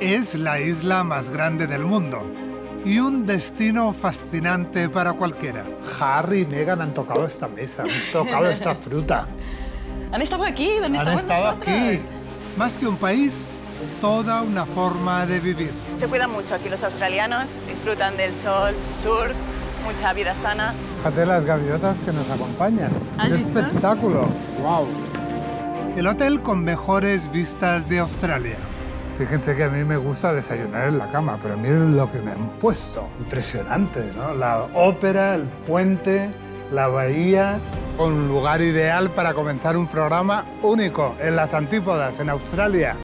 Es la isla más grande del mundo y un destino fascinante para cualquiera. Harry y Meghan han tocado esta mesa, han tocado esta fruta. Han estado aquí, donde estamos nosotros. Más que un país, toda una forma de vivir. Se cuidan mucho aquí los australianos, disfrutan del sol, surf, mucha vida sana. Fíjate las gaviotas que nos acompañan. ¡Qué espectáculo! ¡Wow! El hotel con mejores vistas de Australia. Fíjense que a mí me gusta desayunar en la cama, pero miren lo que me han puesto. Impresionante, ¿no? La ópera, el puente, la bahía. Un lugar ideal para comenzar un programa único en las antípodas, en Australia.